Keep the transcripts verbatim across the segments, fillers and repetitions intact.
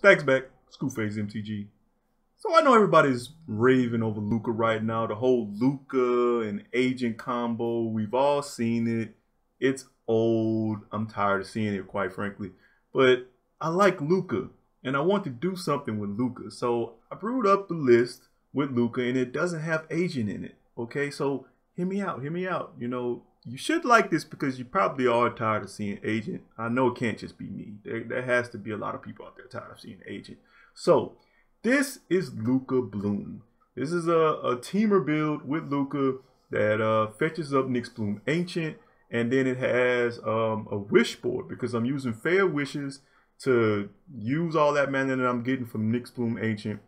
Stacks back, Scoop Phase M T G. So I know everybody's raving over Lukka right now. The whole Lukka and Agent combo, we've all seen it. It's old. I'm tired of seeing it, quite frankly. But I like Lukka, and I want to do something with Lukka. So I brewed up the list with Lukka, and it doesn't have Agent in it. Okay, so hear me out, hear me out. You know, you should like this because you probably are tired of seeing Agent. I know it can't just be me. There, there has to be a lot of people out there tired of seeing Agent. So this is Lukka Bloom. This is a, a teamer build with Lukka that uh, fetches up Nyxbloom Ancient, and then it has um, a wish board because I'm using Fair Wishes to use all that mana that I'm getting from Nyxbloom Ancient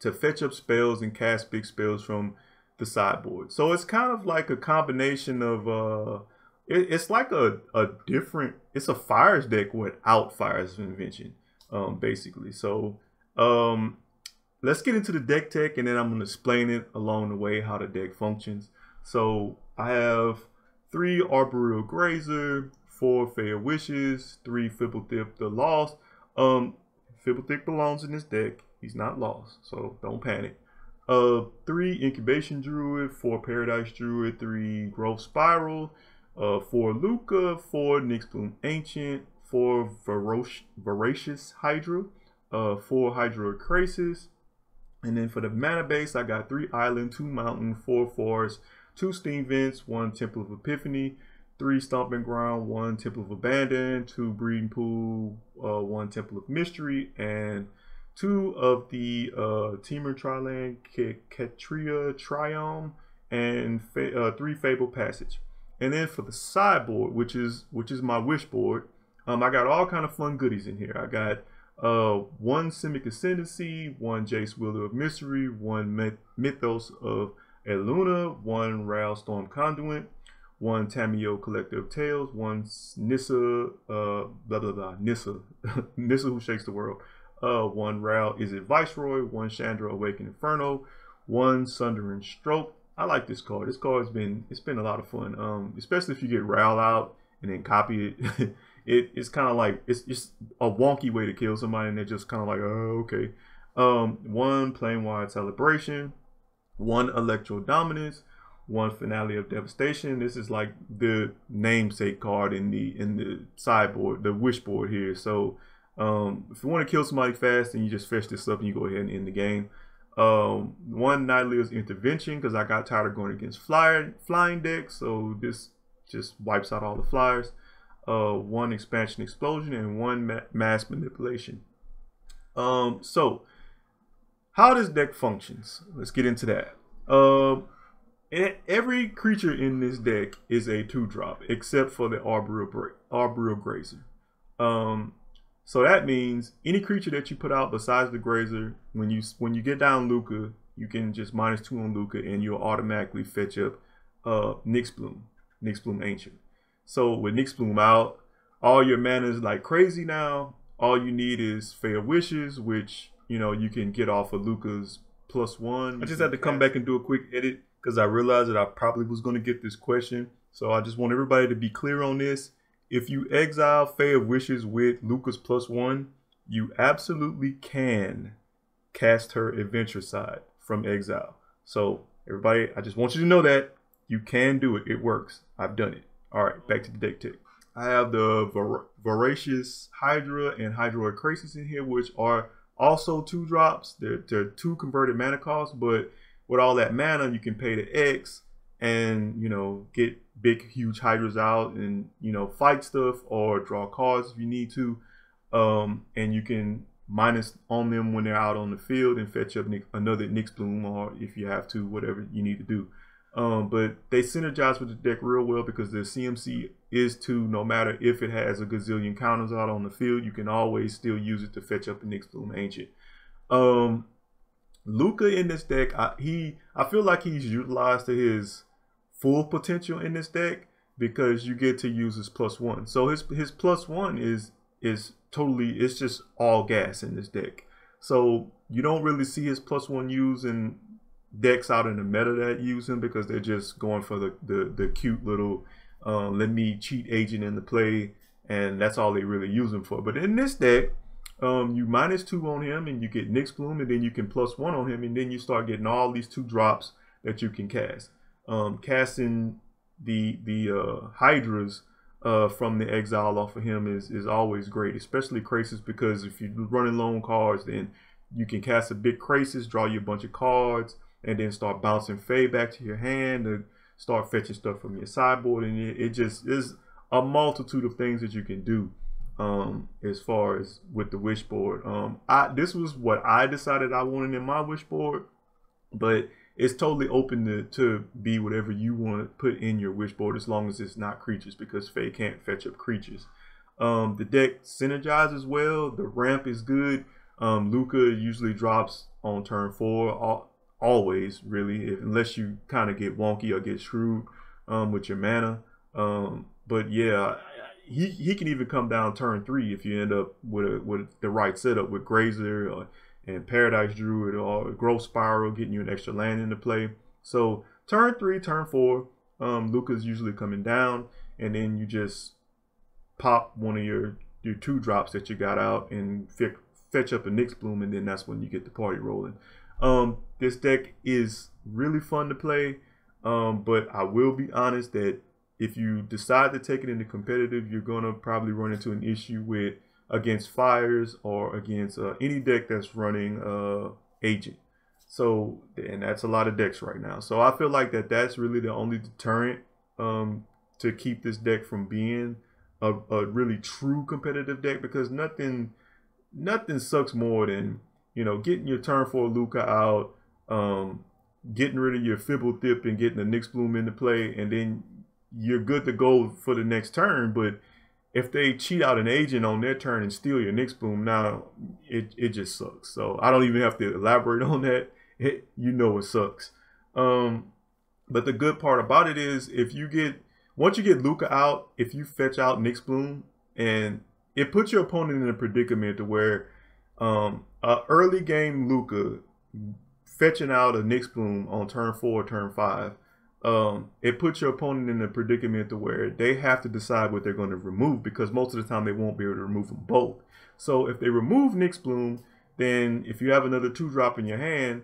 to fetch up spells and cast big spells from the sideboard. So it's kind of like a combination of uh, it, it's like a, a different, it's a Fires deck without Fires of Invention, um, basically. So Um, let's get into the deck tech, and then I'm going to explain it along the way how the deck functions. So I have three Arboreal Grazer, four Fair Wishes, three Fblthp the Lost. Um, Fblthp belongs in this deck. He's not lost, so don't panic. Uh, three Incubation Druid, four Paradise Druid, three Growth Spiral, uh, four Lukka, four Nyxbloom Ancient, four Voracious Hydra, Uh, four Hydroid Krasis, and then for the mana base I got three Island, two Mountain, four Forest, two Steam Vents, one Temple of Epiphany, three Stomping Ground, one Temple of Abandon, two Breeding Pool, uh, one Temple of Mystery, and two of the uh, Temur Triland, Ketria Triome, and fa uh, three Fabled Passage. And then for the sideboard, which is which is my wish board, um, I got all kind of fun goodies in here. I got Uh, one Simic Ascendancy, one Jace Wielder of Mystery, one Myth Mythos of Illuna, one Ral Storm Conduit, one Tamiyo Collector of Tales, one Nissa, uh, blah blah blah, Nissa, Nissa who shakes the world, uh, one Ral Is It Viceroy, one Chandra Awakened Inferno, one Sundering Stroke. I like this card. This card's been it's been a lot of fun, um, especially if you get Ral out and then copy it. It, it's kind of like, it's just a wonky way to kill somebody, and they're just kind of like, oh, okay. Um, one Plane Wide Celebration, one Electrodominance, one Finale of Devastation. This is like the namesake card in the in the sideboard, the wish board here. So um, if you want to kill somebody fast, then you just fetch this up and you go ahead and end the game. Um, one Nylea's Intervention, because I got tired of going against flyer, flying decks, so this just wipes out all the flyers. Uh, one Expansion Explosion, and one ma Mass Manipulation. Um, so, how this deck functions. Let's get into that. Uh, it, every creature in this deck is a two-drop, except for the Arboreal, Arboreal Grazer. Um, so that means any creature that you put out besides the Grazer, when you when you get down Lukka, you can just minus two on Lukka, and you'll automatically fetch up uh, Nyxbloom, Nyxbloom Ancient. So with Nyxbloom out, all your mana is like crazy now. All you need is Fair Wishes, which, you know, you can get off of Lukka's plus one. I just had to come back and do a quick edit because I realized that I probably was going to get this question. So I just want everybody to be clear on this. If you exile Fair Wishes with Lukka's plus one, you absolutely can cast her Adventure Side from exile. So everybody, I just want you to know that you can do it. It works. I've done it. All right, back to the deck tech. I have the Vor Voracious Hydra and Hydroid Krasis in here, which are also two drops. They're, they're two converted mana costs, but with all that mana, you can pay the X and, you know, get big, huge Hydras out and, you know, fight stuff or draw cards if you need to. Um, and you can minus on them when they're out on the field and fetch up another Nyxbloom, or if you have to, whatever you need to do. Um, but they synergize with the deck real well because the C M C is two. No matter if it has a gazillion counters out on the field, you can always still use it to fetch up a Nyxbloom Ancient. Um, Lukka in this deck, I, he I feel like he's utilized to his full potential in this deck because you get to use his plus one. So his his plus one is is totally it's just all gas in this deck. So you don't really see his plus one used in decks out in the meta that use him because they're just going for the the, the cute little uh, let me cheat Agent in the play, and that's all they really use him for. But in this deck, Um, you minus two on him and you get Nyxbloom, and then you can plus one on him, and then you start getting all these two drops that you can cast. Um, casting the the uh, Hydras uh, from the exile off of him is, is always great, especially Krasis, because if you're running low on cards, then you can cast a big Krasis, draw you a bunch of cards, and then start bouncing Fae back to your hand and start fetching stuff from your sideboard. And it, it just is a multitude of things that you can do. Um, as far as with the wish board, um, I this was what I decided I wanted in my wish board, but it's totally open to, to be whatever you want to put in your wish board, as long as it's not creatures, because Fae can't fetch up creatures. Um, the deck synergizes well. The ramp is good. Um, Lukka usually drops on turn four, all, always really, if, unless you kind of get wonky or get shrewd um, with your mana. Um, but yeah. He, he can even come down turn three if you end up with a, with the right setup with Grazer or, and Paradise Druid or Growth Spiral, getting you an extra land into play. So turn three, turn four, um, Lukka's usually coming down, and then you just pop one of your, your two drops that you got out and fetch up a Nyxbloom, and then that's when you get the party rolling. Um, this deck is really fun to play, um, but I will be honest that if you decide to take it into competitive, you're going to probably run into an issue with against Fires or against uh, any deck that's running uh, Agent. So, and that's a lot of decks right now. So I feel like that that's really the only deterrent um, to keep this deck from being a, a really true competitive deck, because nothing, nothing sucks more than, you know, getting your turn four Lukka out, um, getting rid of your Fblthp and getting the Nyxbloom into play, and then you're good to go for the next turn. But if they cheat out an agent on their turn and steal your Nyxbloom, now it, it just sucks. So I don't even have to elaborate on that. It, you know, it sucks. Um, but the good part about it is, if you get, once you get Lukka out, if you fetch out Nyxbloom, and it puts your opponent in a predicament to where um, a early game Lukka fetching out a Nyxbloom on turn four, turn five, Um, it puts your opponent in a predicament to where they have to decide what they're going to remove, because most of the time they won't be able to remove them both. So if they remove Nyxbloom, then if you have another two drop in your hand,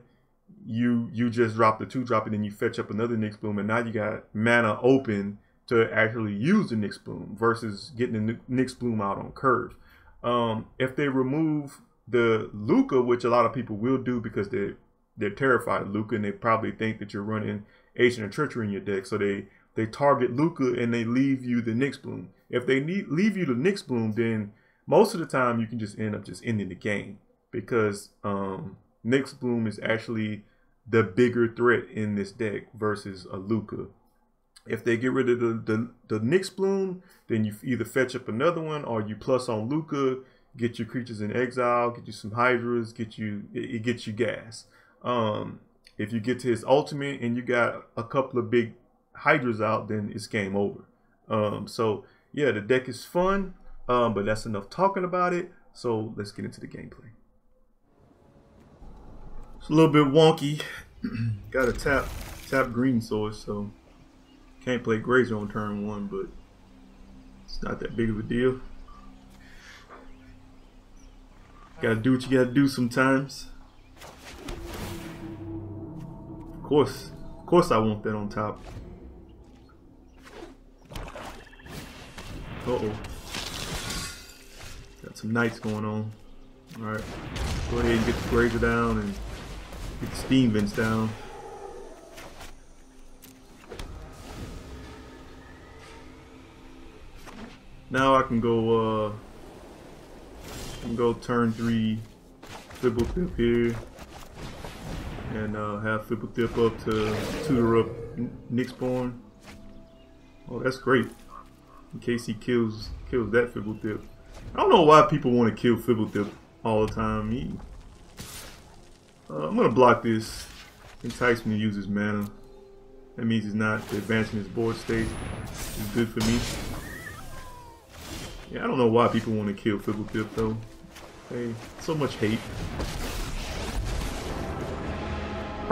you you just drop the two drop and then you fetch up another Nyxbloom, and now you got mana open to actually use the Nyxbloom versus getting the Nyxbloom out on curve. Um, if they remove the Lukka, which a lot of people will do because they they're terrified of Lukka and they probably think that you're running Agent of Treachery in your deck, so they they target Lukka and they leave you the Nyxbloom. If they need, leave you the Nyxbloom, then most of the time you can just end up just ending the game, because um, Nyxbloom is actually the bigger threat in this deck versus a Lukka. If they get rid of the the, the Nyxbloom, then you either fetch up another one or you plus on Lukka, get your creatures in exile, get you some Hydras, get you it, it gets you gas. Um, If you get to his ultimate and you got a couple of big Hydras out, then it's game over. Um, so, yeah, the deck is fun, um, but that's enough talking about it. So let's get into the gameplay. It's a little bit wonky. Got a tap, tap green source, so can't play Grazer on turn one, but it's not that big of a deal. Gotta do what you gotta do sometimes. Of course, of course I want that on top. Uh-oh. Got some knights going on. Alright, go ahead and get the Grazer down and get the steam vents down. Now I can go, uh, I can go turn three, Fblthp here, and uh, have Fblthp up to tutor up Nyxborn. Oh, that's great. In case he kills kills that Fblthp. I don't know why people want to kill Fblthp all the time. He, uh, I'm gonna block this. Entice me to use his mana. That means he's not advancing his board state. It's good for me. Yeah, I don't know why people want to kill Fblthp though. Hey, so much hate.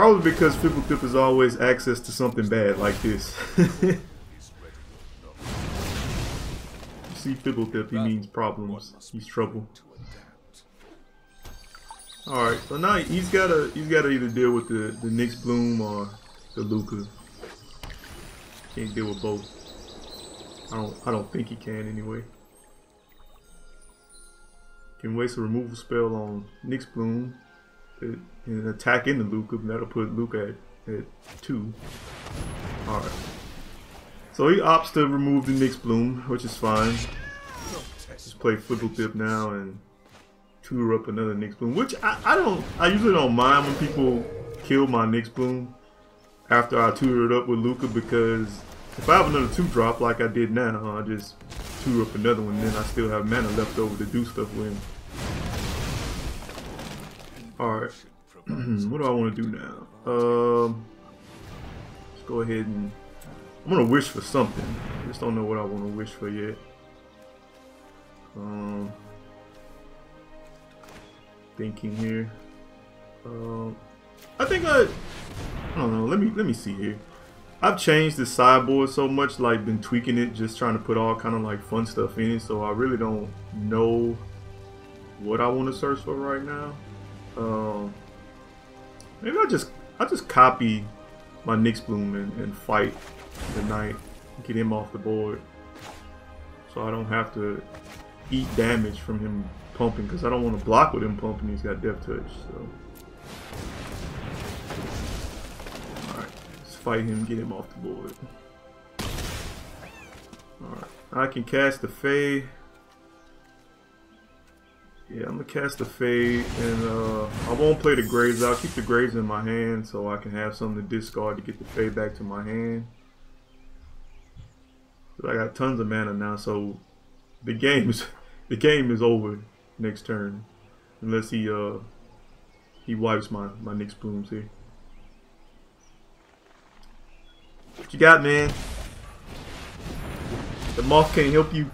Probably because Fblthp is always access to something bad like this. You see Fblthp, he means problems. He's trouble. All right, so now he's gotta he's gotta either deal with the the Nyxbloom or the Lukka. Can't deal with both. I don't I don't think he can anyway. Can waste a removal spell on Nyxbloom and attack into Lukka. That'll put Lukka at, at two. All right. So he opts to remove the Nyxbloom, which is fine. Just play Fblthp now and tutor up another Nyxbloom, which I, I don't. I usually don't mind when people kill my Nyxbloom after I tutor it up with Lukka, because if I have another two drop like I did now, I just tutor up another one, then I still have mana left over to do stuff with him. All right, what do I want to do now? Um, let's go ahead and I'm gonna wish for something. I just don't know what I want to wish for yet. Um, thinking here. Um, I think I. I don't know. Let me let me see here. I've changed the sideboard so much, like been tweaking it, just trying to put all kind of like fun stuff in it. So I really don't know what I want to search for right now. Um, maybe I just I just copy my Nyxbloom and, and fight tonight, get him off the board, so I don't have to eat damage from him pumping, because I don't want to block with him pumping. He's got Death Touch, so. Fight him, get him off the board. Alright, I can cast the Fae. Yeah, I'm gonna cast the Fae, and uh, I won't play the Graves. I'll keep the Graves in my hand so I can have something to discard to get the Fae back to my hand. But I got tons of mana now, so the game is the game is over next turn, unless he uh he wipes my my Nyxblooms here. What you got, man? The moth can't help you.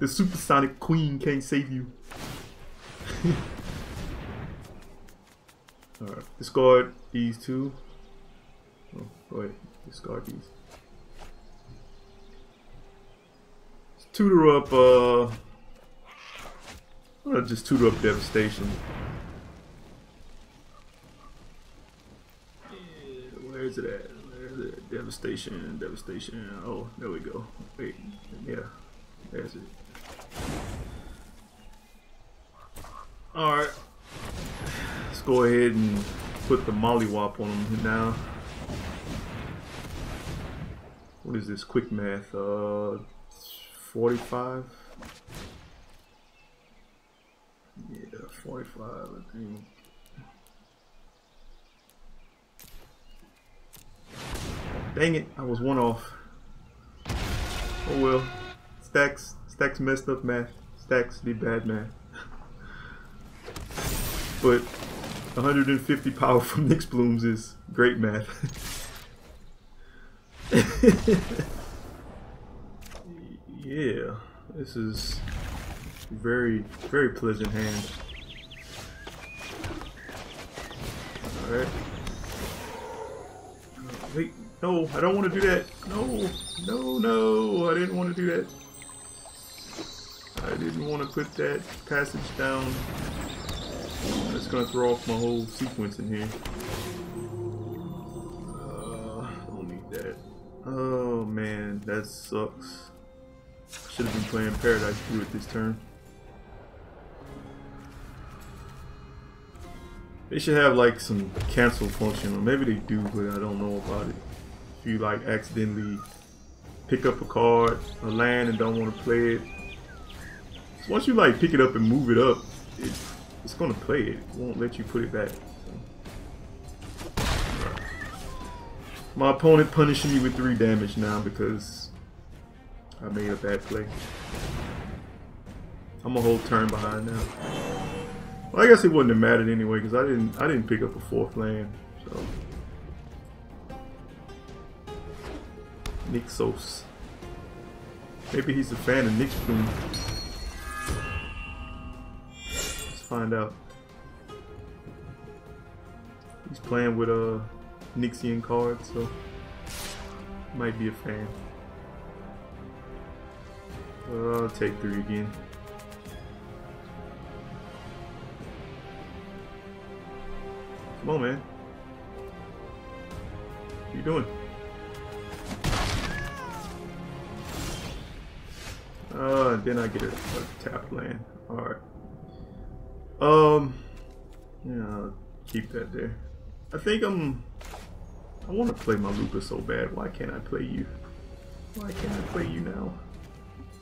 The supersonic queen can't save you. Alright, discard these two. Oh, go ahead, discard these. Let's tutor up, uh... I'm gonna just tutor up Devastation. Yeah, where is it at? Devastation, devastation. Oh, there we go. Wait, yeah, that's it. All right, let's go ahead and put the mollywop on him now. What is this? Quick math. Uh, forty-five. Yeah, forty-five. I think. Dang it, I was one off. Oh well. Stacks, Stacks messed up math. Stacks did bad math. But one hundred fifty power from Nyxblooms is great math. Yeah, this is very, very pleasant hand. Alright. Wait. No, I don't want to do that. No, no, no, I didn't want to do that. I didn't want to put that passage down. That's going to throw off my whole sequence in here. Uh, I don't need that. Oh, man, that sucks. Should have been playing Paradise Druid this turn. They should have, like, some cancel function, or maybe they do, but I don't know about it. If you like accidentally pick up a card, a land, and don't want to play it, so once you like pick it up and move it up, it, it's gonna play it. It won't let you put it back. So. My opponent punishing me with three damage now because I made a bad play. I'm a whole turn behind now. Well, I guess it wouldn't have mattered anyway because I didn't I didn't pick up a fourth land. So. Nyxos. Maybe he's a fan of Nyxbloom. Let's find out. He's playing with a Nyxian card, so might be a fan. Well, I'll take three again. Come on, man. What you doing? Uh, then I get a, a tap land. Alright. Um, yeah, I'll keep that there. I think I'm... I want to play my Lukka so bad. Why can't I play you? Why can't I play you now?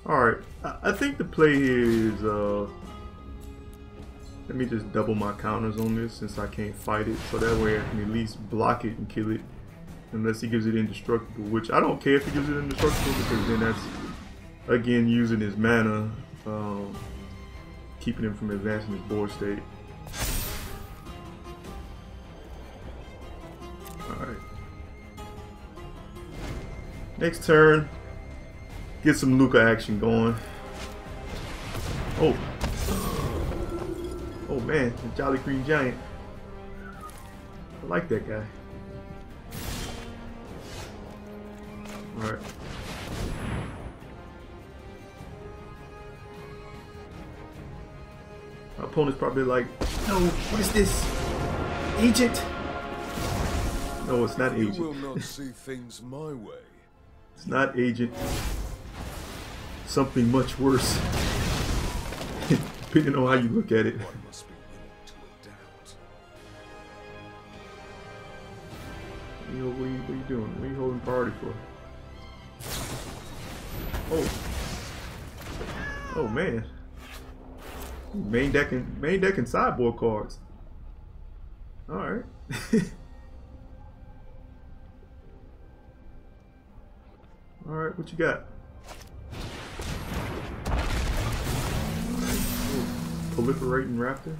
Alright, I, I think the play here is... Uh, let me just double my counters on this since I can't fight it. So that way I can at least block it and kill it. Unless he gives it indestructible, which I don't care if he gives it indestructible because then that's... Again, using his mana, um, keeping him from advancing his board state. Alright. Next turn, get some Lukka action going. Oh. Oh man, the Jolly Green Giant. I like that guy. Alright. My opponent's probably like, no, what is this? Agent? No, it's not Agent. You will not see things my way. It's not Agent. Something much worse. Depending on how you look at it. One must be willing to adapt. You know, what, are you, what are you doing? What are you holding party for? Oh. Oh, man. Main deck and main deck and sideboard cards. All right. All right, what you got? All right, proliferating raptor.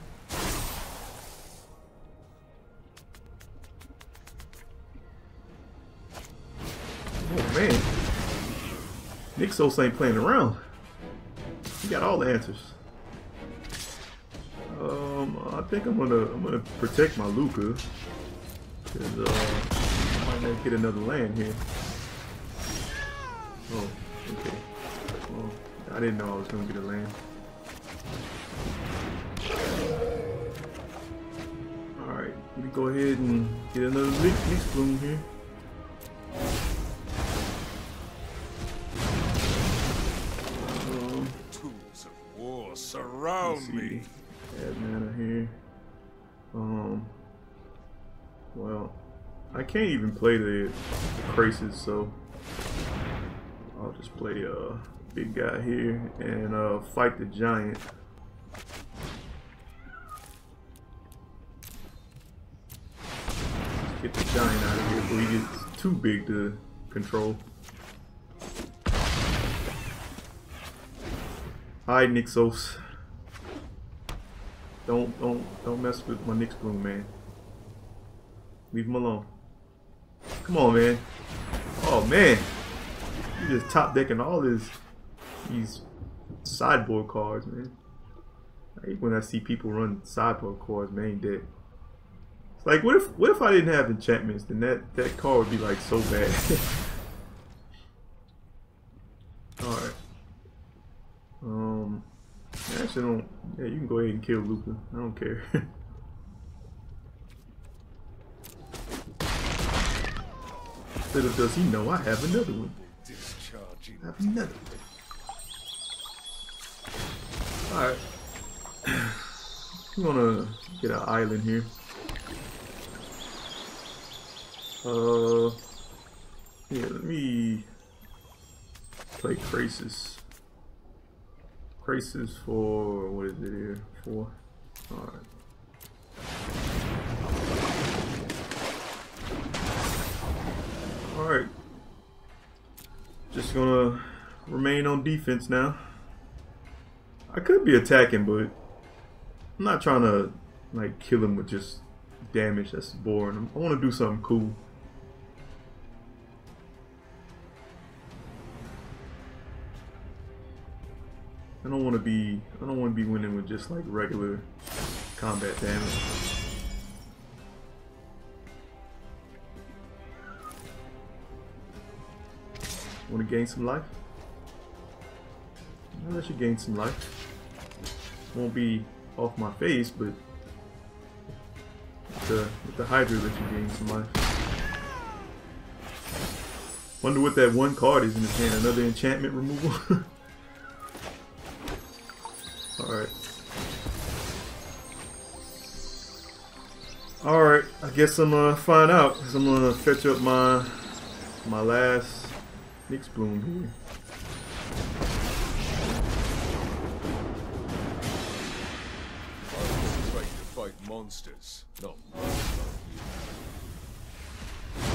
Oh man, Nyxos ain't playing around. He got all the answers. Um, I think I'm gonna I'm gonna protect my Lukka, cause uh, I might not get another land here. Oh, okay. Well, I didn't know I was gonna get a land. All right, let me go ahead and get another Nyxbloom here. Um, Tools of war surround me. Add mana here. Um. Well, I can't even play the, the Krasis, so I'll just play a uh, big guy here and uh, fight the giant. Let's get the giant out of here before he gets too big to control. Hi, Nyxos. Don't don't don't mess with my Nyxbloom, man. Leave him alone. Come on, man. Oh man, you just top decking all this these sideboard cards, man. I hate when I see people run sideboard cards main deck. It's like, what if what if I didn't have enchantments? Then that that card would be like so bad. All right. Um. I actually don't. Yeah, you can go ahead and kill Lukka. I don't care. Little does he know I have another one. I have another one. Alright. I'm gonna get an island here. Uh. Yeah, let me play Krasis. Krasis for, what is it here, four? Alright. Alright. Just gonna remain on defense now. I could be attacking, but I'm not trying to, like, kill him with just damage. That's boring. I want to do something cool. I don't want to be. I don't want to be winning with just like regular combat damage. Want to gain some life? I'll let you gain some life. Won't be off my face, but the, with the Hydra that you gain some life. Wonder what that one card is in his hand. Another enchantment removal? Alright. Alright, I guess I'm gonna find out, because I'm gonna fetch up my my last Nyxbloom here. Monsters, not monsters like you.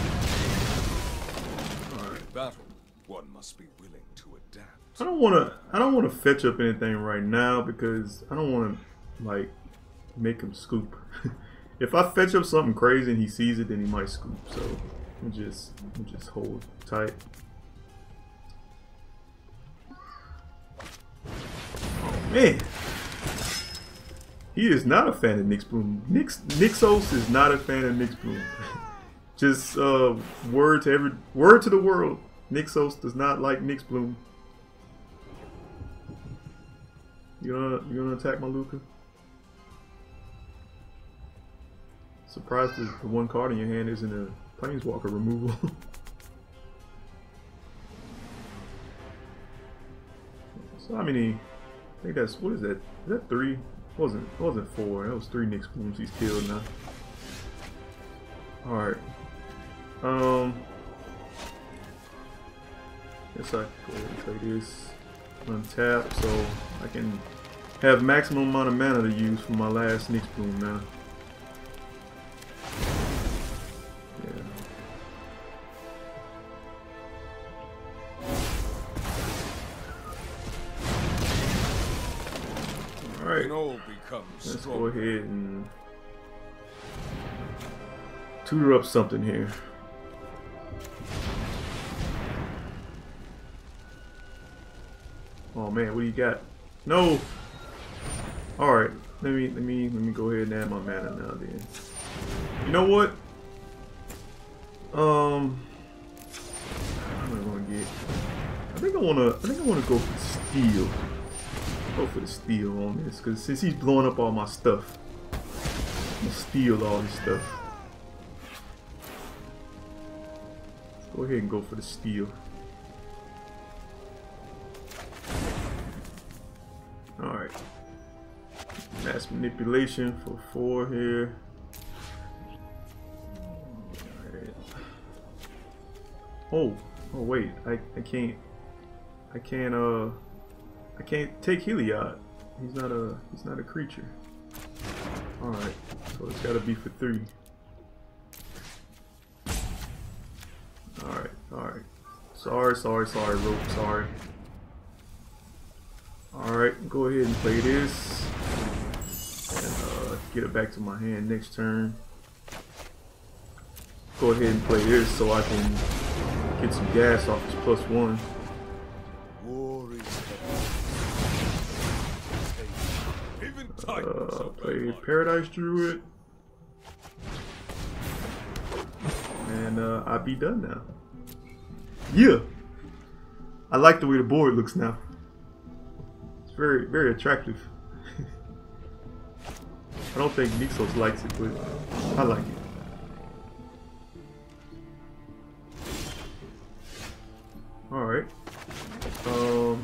All right. Battle, one must be willing to adapt. I don't want to. I don't want to fetch up anything right now because I don't want to like make him scoop. If I fetch up something crazy and he sees it, then he might scoop. So I'm just, I'm just hold tight. Oh, man. He is not a fan of Nyxbloom. Nyx Nyxos is not a fan of Nyxbloom. Just uh, word to every word to the world. Nyxos does not like Nyxbloom. You gonna you gonna attack my Lukka? Surprised the one card in your hand isn't a Planeswalker removal. So how many? I think that's what is that? Is that three? It wasn't, it wasn't four, that was three Nyxblooms he's killed now. Alright. Um. Guess I go ahead and take this. Untap, so I can have maximum amount of mana to use for my last Nyxbloom now. Let's go ahead and tutor up something here. Oh man, what do you got? No. All right, let me let me let me go ahead and add my mana now. Then you know what? Um, what am I gonna get? I think I wanna I think I wanna go for Steel. Go for the steal on this, because since he's blowing up all my stuff, I'm gonna steal all his stuff. Let's go ahead and go for the steal. Alright. Mass manipulation for four here. Alright. Oh, oh wait, I, I can't, I can't, uh, I can't take Heliod. He's not a he's not a creature. Alright, so it's gotta be for three. Alright, alright. Sorry, sorry, sorry, rope, sorry. Alright, go ahead and play this. And uh, get it back to my hand next turn. Go ahead and play this so I can get some gas off his plus one. Uh, play Paradise Druid, and uh, I'll be done now. Yeah, I like the way the board looks now. It's very, very attractive. I don't think Nyxos likes it, but I like it. All right. Um,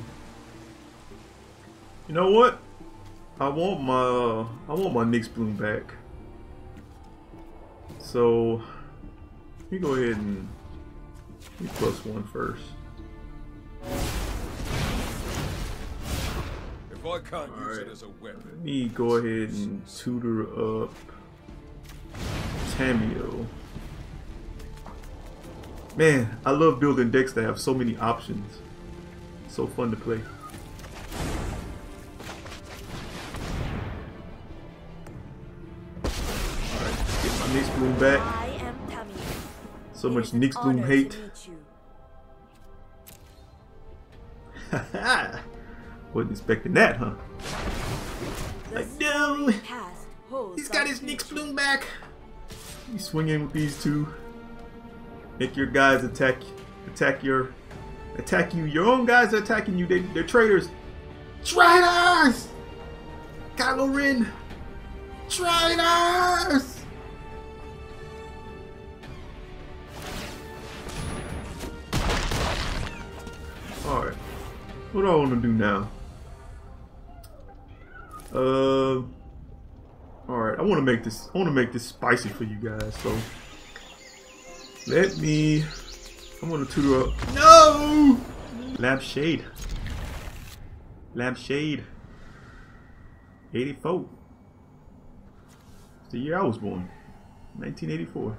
you know what? I want my uh, I want my Nyxbloom back. So let me go ahead and do plus one first. If I can't All use right. it as a weapon. Let me go ahead and tutor up Tamiyo. Man, I love building decks that have so many options. It's so fun to play. Nyxbloom back. I am so much Nyxbloom hate. Haha! Wasn't expecting that, huh? Like, no! He's got his Nyxbloom back! You swing in with these two. Make your guys attack attack your attack you. Your own guys are attacking you. They, they're traitors. Traitors! Kylo Ren! Traitors! Alright. What do I want to do now? Uh, Alright, I want to make this, I want to make this spicy for you guys, so let me, I'm going to tutor up. No! Lampshade. Lampshade. eighty-four. It's the year I was born. nineteen eighty-four.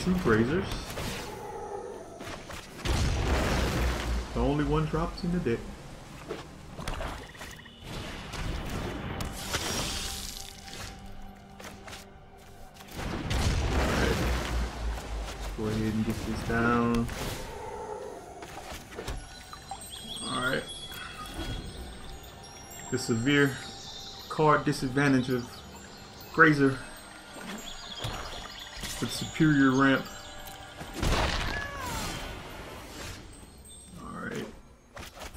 Two Grazers. The only one drops in the deck. Alright. Go ahead and get this down. Alright. The severe card disadvantage of Grazer with superior ramp. Alright.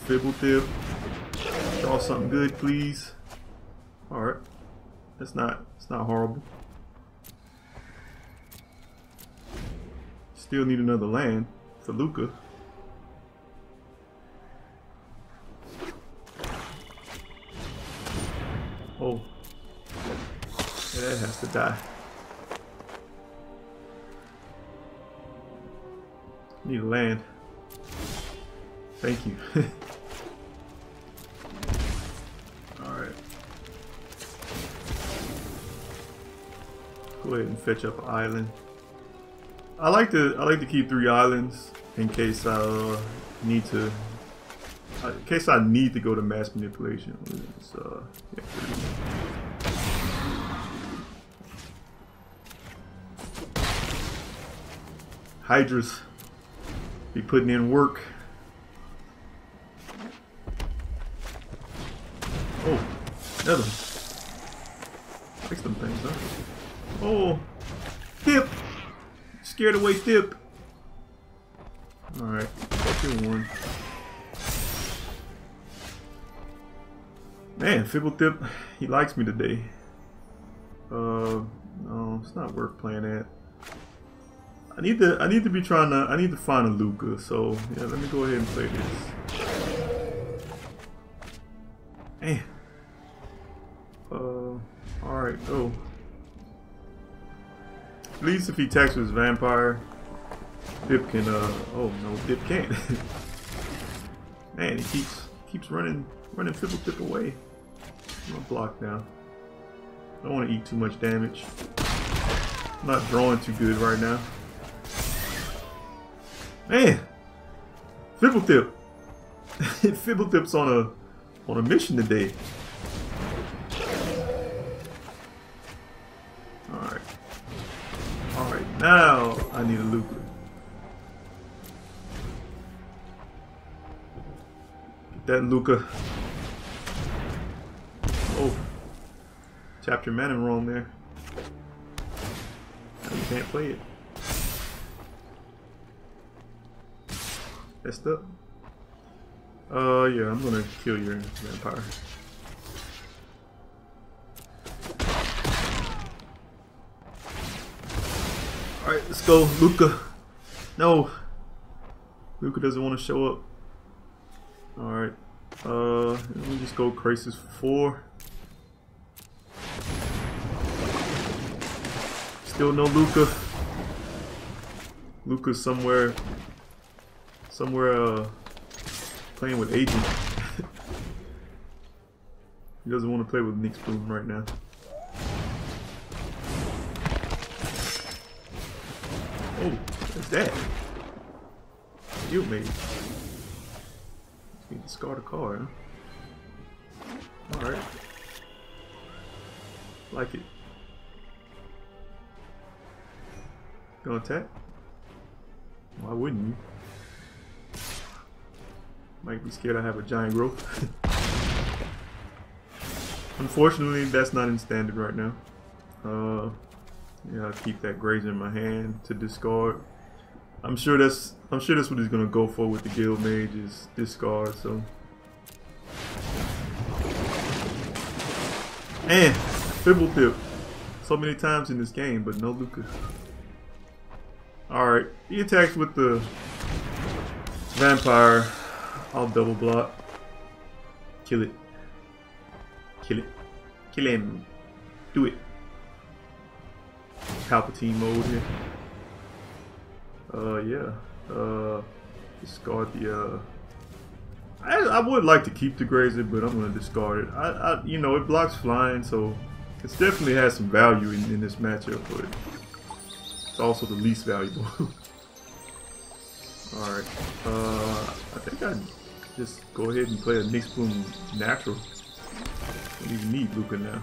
Fblthp. Draw something good, please. Alright. That's not it's not horrible. Still need another land for Lukka. Oh, yeah, that has to die. Need a land. Thank you. Alright. Go ahead and fetch up an island. I like to I like to keep three islands in case I uh, need to. Uh, in case I need to go to mass manipulation, so uh, yeah. Hydras be putting in work. Oh, another one. Fix them things, huh? Oh, Dip! Scared away Dip. All right, second one. Man, Fblthp, he likes me today. Uh, no, it's not worth playing at. I need to, I need to be trying to, I need to find a Lukka. So yeah, let me go ahead and play this. Man. Uh, all right, go. At least if he attacks with his vampire, Dip can. Uh, oh no, Dip can't. Man, he keeps, keeps running, running Fblthp away. I'm gonna block now. I don't want to eat too much damage. I'm not drawing too good right now. Man! Fblthp! Fblthp's on a on a mission today. Alright. Alright, now I need a Lukka. Get that Lukka. Oh. Tapped your mana wrong there. You can't play it. Messed up. Uh, yeah, I'm gonna kill your vampire. Alright, let's go, Lukka. No! Lukka doesn't want to show up. Alright. Uh, let me just go Krasis for four. Still no Lukka. Lukka's somewhere. Somewhere uh, playing with Agent. He doesn't want to play with Nyxbloom right now. Oh, what's that? You made. Need to discard a card. Huh? All right, like it. Gonna attack? Why wouldn't you? Might be scared I have a giant growth. Unfortunately, that's not in standard right now. Uh, yeah, I'll keep that Grazer in my hand to discard. I'm sure that's I'm sure that's what he's gonna go for with the Guild Mage is discard. So, and Fblthp, so many times in this game, but no Lukka. Alright, he attacks with the vampire. I'll double block. Kill it. Kill it. Kill him. Do it. Palpatine mode here. Uh, yeah. Uh, discard the, uh... I, I would like to keep the Grazer, but I'm going to discard it. I, I, you know, it blocks flying, so it definitely has some value in, in this matchup, but it's also the least valuable. Alright, uh, I think I'd just go ahead and play a Nyxbloom Natural. I don't even need Lukka now.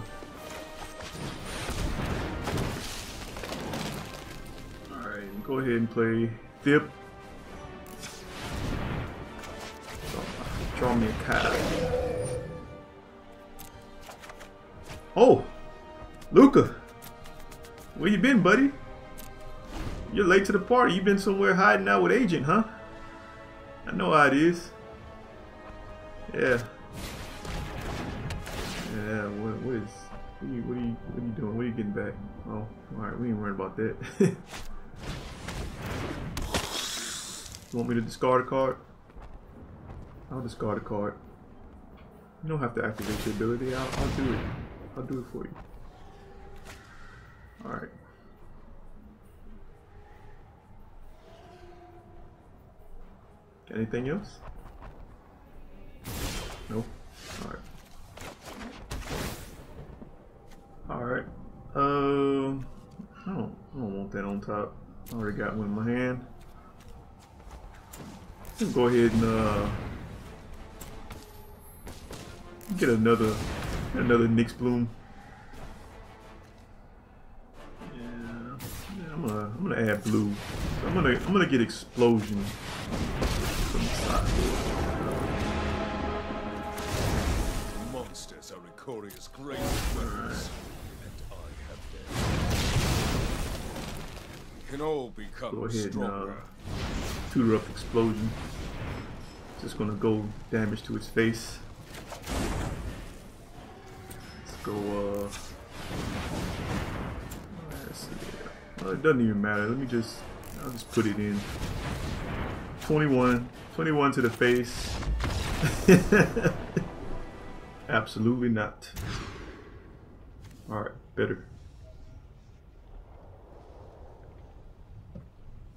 Alright, go ahead and play Thip. Draw me a card. Oh! Lukka! Where you been, buddy? You're late to the party. You been somewhere hiding out with Agent, huh? I know how it is. Yeah. Yeah, what, what is... What are, you, what, are you, what are you doing? What are you getting back? Oh, alright. We ain't worried about that. You want me to discard a card? I'll discard a card. You don't have to activate your ability. I'll, I'll do it. I'll do it for you. Alright. Anything else? Nope. Alright. Alright. Um, I don't, I don't want that on top. I already got one in my hand. Let's go ahead and, uh... get another, another Nyxbloom. Yeah, yeah, I'm gonna, I'm gonna add blue. So I'm gonna, I'm gonna get explosion from the side. Monsters are recorious great weapons, and I have death. We can all become go ahead stronger. And, uh, tutor up explosion. Just gonna go damage to its face. Go, uh, let's see. Well, it doesn't even matter. Let me just, I'll just put it in. twenty-one, twenty-one to the face. Absolutely not. All right, better.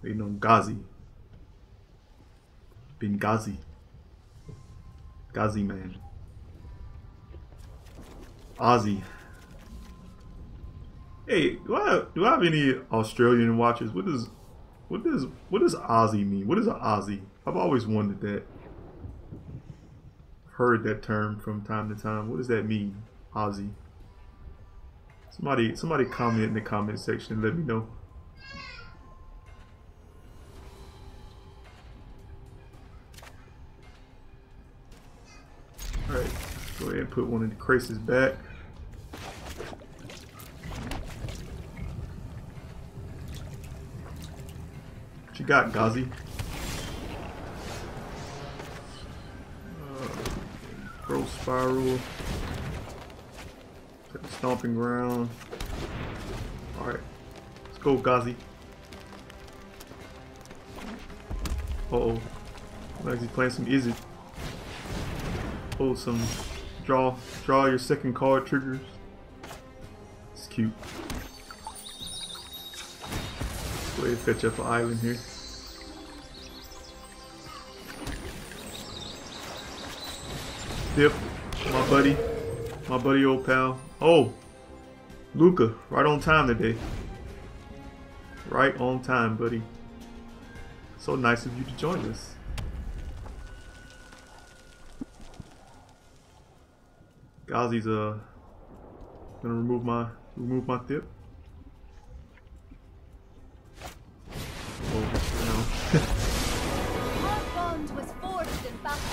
Waiting on Ghazi. Been Ghazi. Ghazi man. Aussie. Hey, do I do I have any Australian watchers? What does what does what does Aussie mean? What is an Aussie? I've always wondered that. Heard that term from time to time. What does that mean? Aussie. Somebody somebody comment in the comment section and let me know. Alright, go ahead and put one of the Krasis back. What you got, Ghazi? Uh, Growth Spiral. Take the Stomping Ground. Alright. Let's go, Ghazi. Uh-oh. I'm actually playing some Izzet. Oh, some... Draw, draw your second card triggers. It's cute. Go ahead and fetch up an island here. Dip, my buddy, my buddy, old pal. Oh, Lukka, right on time today. Right on time, buddy. So nice of you to join us. Ghazi's uh gonna remove my remove my Thip. Oh, no. Our bond was forged in battle.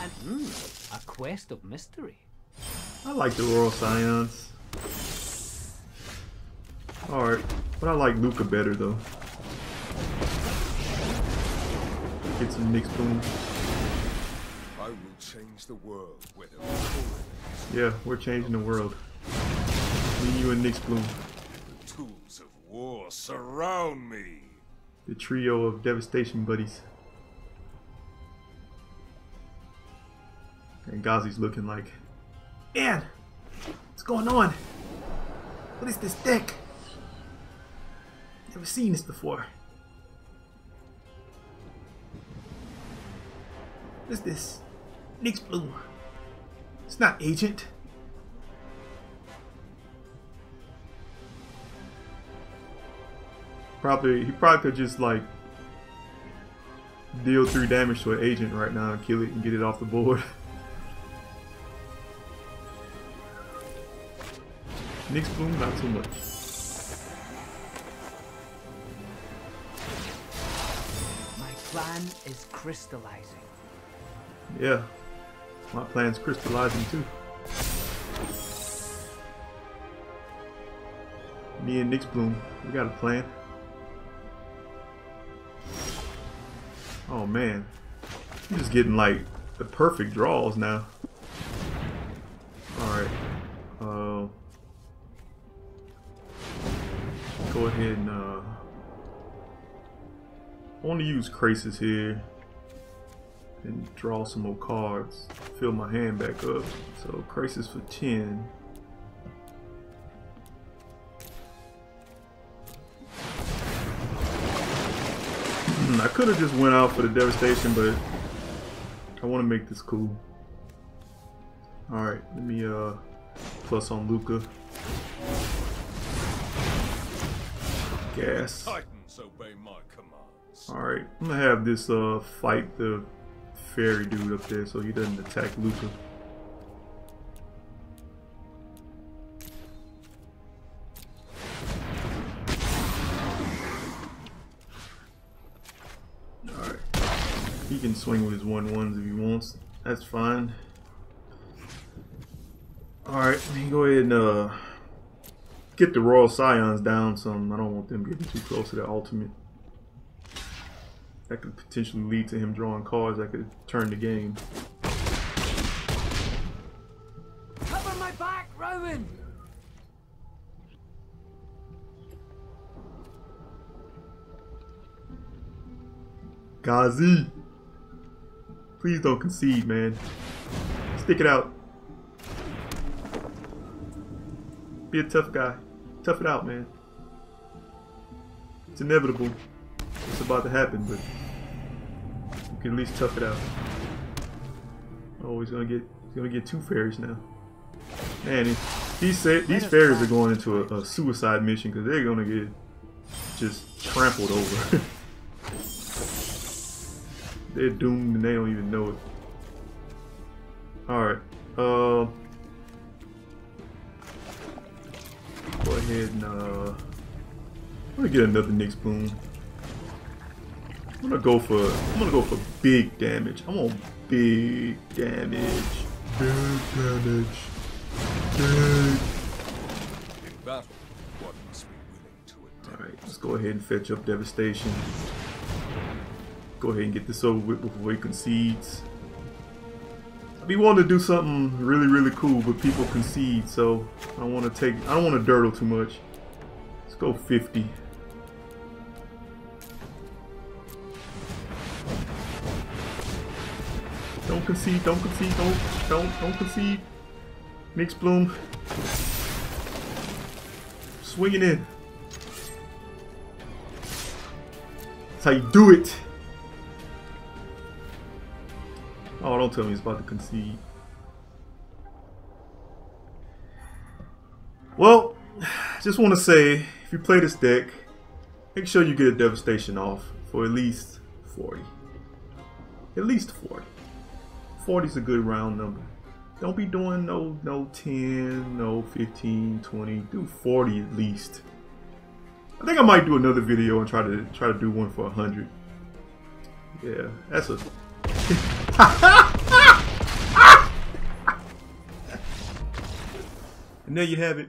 And mm, a quest of mystery. I like the Royal Scions. Alright, but I like Lukka better though. Get some Nyxbloom. I will change the world with a... Yeah, we're changing the world. Me, you, and Nyxbloom. War, surround me. The trio of devastation buddies. And Ghazi's looking like, man, what's going on? What is this deck? Never seen this before. What is this? Nyxbloom. It's not Agent. Probably, he probably could just like deal three damage to an Agent right now and kill it and get it off the board. Nyxbloom, not too much. My plan is crystallizing. Yeah, my plan's crystallizing too. Me and Nyxbloom, we got a plan. Oh man, I'm just getting like the perfect draws now. All right. Uh, go ahead and uh, I want to use Krasis here and draw some more cards, fill my hand back up. So Krasis for ten. I could have just went out for the devastation, but I want to make this cool. All right, let me uh plus on Lukka. Gas. Titans obey my commands. All right, I'm gonna have this uh fight the fairy dude up there so he doesn't attack Lukka. He can swing with his one ones if he wants. That's fine. Alright, let me go ahead and uh, get the Royal Scions down some. I don't want them getting too close to their ultimate. That could potentially lead to him drawing cards that could turn the game. Cover my back, Rowan! Ghazi! Please don't concede, man. Stick it out. Be a tough guy. Tough it out, man. It's inevitable. It's about to happen, but you can at least tough it out. Oh, he's gonna get he's gonna get two fairies now. Man, he, he said, these fairies are going into a, a suicide mission because they're gonna get just trampled over. They're doomed and they don't even know it. Alright. Uh, go ahead and... Uh, I'm going to get another Nyxbloom. I'm going to go for... I'm going to go for big damage. I want big damage. Big damage. Big. Alright, let's go ahead and fetch up Devastation. Go ahead and get this over with before he concedes. We wanted to do something really, really cool, but people concede, so I don't want to take. I don't want to dirtle too much. Let's go fifty. Don't concede. Don't concede. Don't. Don't. Don't concede. Nyxbloom. Swinging in. That's how you do it. Oh, don't tell me he's about to concede. Well, just want to say, if you play this deck, make sure you get a devastation off for at least forty. At least forty. forty is a good round number. Don't be doing no no ten, no fifteen, twenty. Do forty at least. I think I might do another video and try to try to do one for one hundred. Yeah, that's a. And there you have it,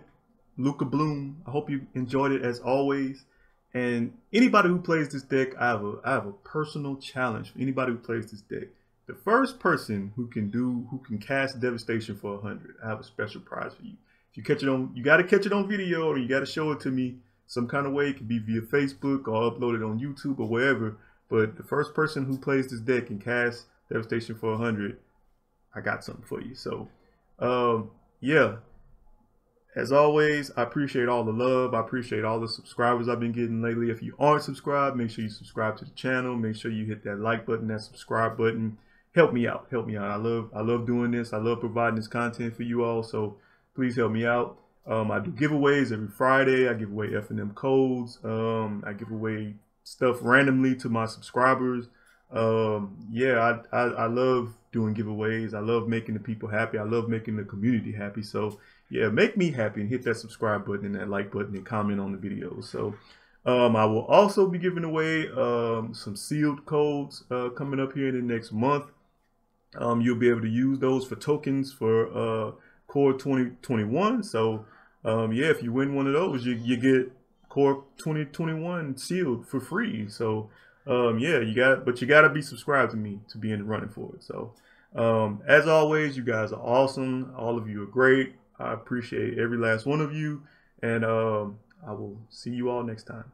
Lukka Bloom. I hope you enjoyed it as always. And anybody who plays this deck, I have a I have a personal challenge for anybody who plays this deck. The first person who can do who can cast Devastation for one hundred, I have a special prize for you. If you catch it on, you got to catch it on video, or you got to show it to me some kind of way. It could be via Facebook or uploaded on YouTube or wherever. But the first person who plays this deck and casts Devastation for one hundred, I got something for you. So, um, yeah. As always, I appreciate all the love. I appreciate all the subscribers I've been getting lately. If you aren't subscribed, make sure you subscribe to the channel. Make sure you hit that like button, that subscribe button. Help me out. Help me out. I love, I love doing this. I love providing this content for you all. So please help me out. Um, I do giveaways every Friday. I give away F and M codes. Um, I give away stuff randomly to my subscribers. Um, yeah, I, I, I love doing giveaways. I love making the people happy. I love making the community happy. So yeah, make me happy and hit that subscribe button and that like button and comment on the video. So um, I will also be giving away um, some sealed codes uh, coming up here in the next month. Um, you'll be able to use those for tokens for uh, Core twenty twenty-one. So um, yeah, if you win one of those, you, you get Core twenty twenty-one sealed for free. So um, yeah, you got, but you got to be subscribed to me to be in the running for it. So um, as always, you guys are awesome. All of you are great. I appreciate every last one of you, and um, I will see you all next time.